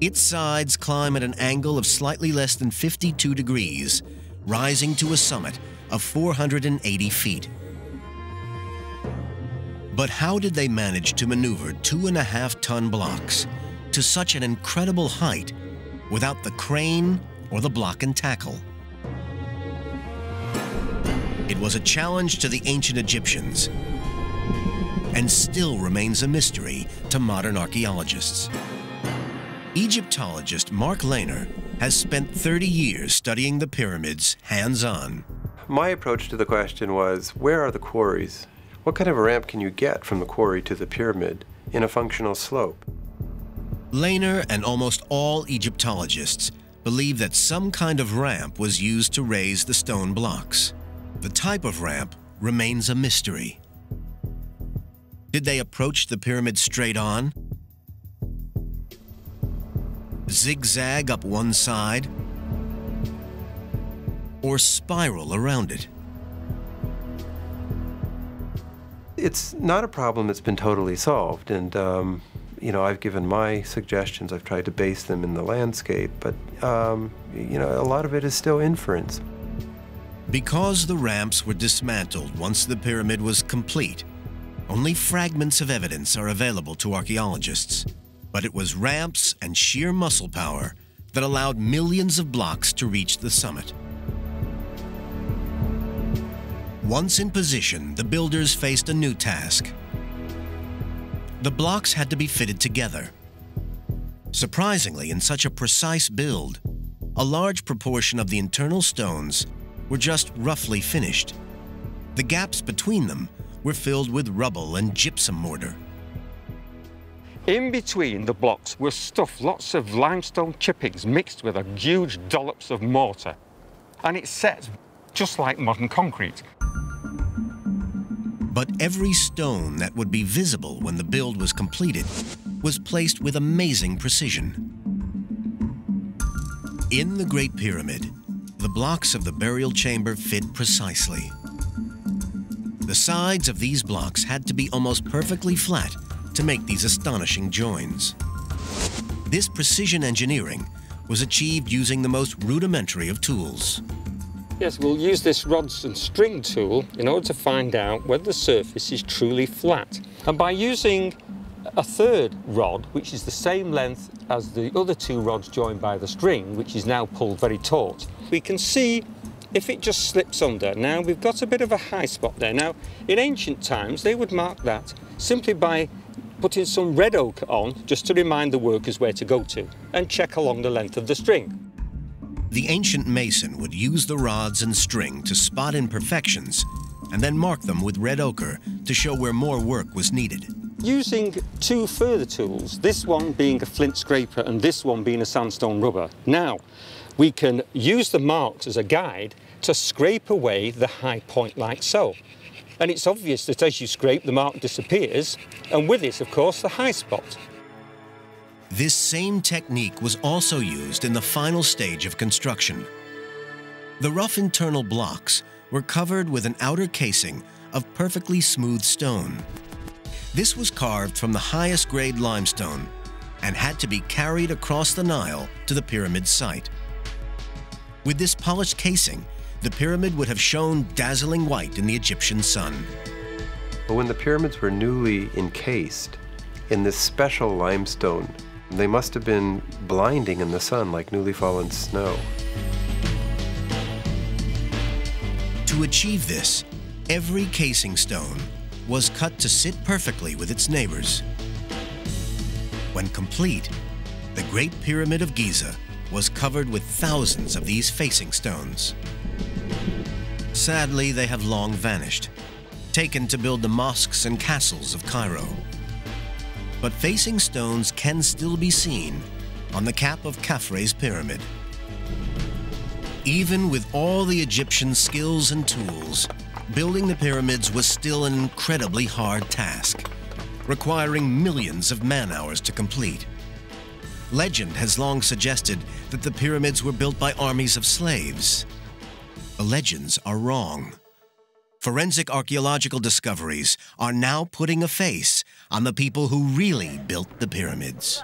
Its sides climb at an angle of slightly less than 52 degrees, rising to a summit of 480 feet. But how did they manage to maneuver 2.5-ton blocks to such an incredible height without the crane or the block and tackle? It was a challenge to the ancient Egyptians and still remains a mystery to modern archaeologists. Egyptologist Mark Lehner has spent 30 years studying the pyramids hands-on. My approach to the question was, where are the quarries? What kind of a ramp can you get from the quarry to the pyramid in a functional slope? Lehner and almost all Egyptologists believe that some kind of ramp was used to raise the stone blocks. The type of ramp remains a mystery. Did they approach the pyramid straight on? Zigzag up one side? Or spiral around it? It's not a problem that's been totally solved, and you know, I've given my suggestions. I've tried to base them in the landscape, but you know, a lot of it is still inference. Because the ramps were dismantled once the pyramid was complete, only fragments of evidence are available to archaeologists. But it was ramps and sheer muscle power that allowed millions of blocks to reach the summit. Once in position, the builders faced a new task. The blocks had to be fitted together. Surprisingly, in such a precise build, a large proportion of the internal stones were just roughly finished. The gaps between them were filled with rubble and gypsum mortar. In between the blocks was stuffed lots of limestone chippings mixed with a huge dollops of mortar. And it's set just like modern concrete. But every stone that would be visible when the build was completed was placed with amazing precision. In the Great Pyramid, the blocks of the burial chamber fit precisely. The sides of these blocks had to be almost perfectly flat to make these astonishing joins. This precision engineering was achieved using the most rudimentary of tools. Yes, we'll use this rods and string tool in order to find out whether the surface is truly flat. And by using a third rod, which is the same length as the other two rods joined by the string, which is now pulled very taut, we can see if it just slips under. Now, we've got a bit of a high spot there. Now, in ancient times, they would mark that simply by putting some red ochre on just to remind the workers where to go to and check along the length of the string. The ancient mason would use the rods and string to spot imperfections and then mark them with red ochre to show where more work was needed. Using two further tools, this one being a flint scraper and this one being a sandstone rubber, now we can use the marks as a guide to scrape away the high point like so. And it's obvious that as you scrape, the mark disappears, and with it, of course, the high spot. This same technique was also used in the final stage of construction. The rough internal blocks were covered with an outer casing of perfectly smooth stone. This was carved from the highest grade limestone and had to be carried across the Nile to the pyramid site. With this polished casing, the pyramid would have shone dazzling white in the Egyptian sun. But when the pyramids were newly encased in this special limestone, they must have been blinding in the sun like newly fallen snow. To achieve this, every casing stone was cut to sit perfectly with its neighbors. When complete, the Great Pyramid of Giza was covered with thousands of these facing stones. Sadly, they have long vanished, taken to build the mosques and castles of Cairo. But facing stones can still be seen on the cap of Khafre's pyramid. Even with all the Egyptian skills and tools, building the pyramids was still an incredibly hard task, requiring millions of man-hours to complete. Legend has long suggested that the pyramids were built by armies of slaves. The legends are wrong. Forensic archaeological discoveries are now putting a face on the people who really built the pyramids.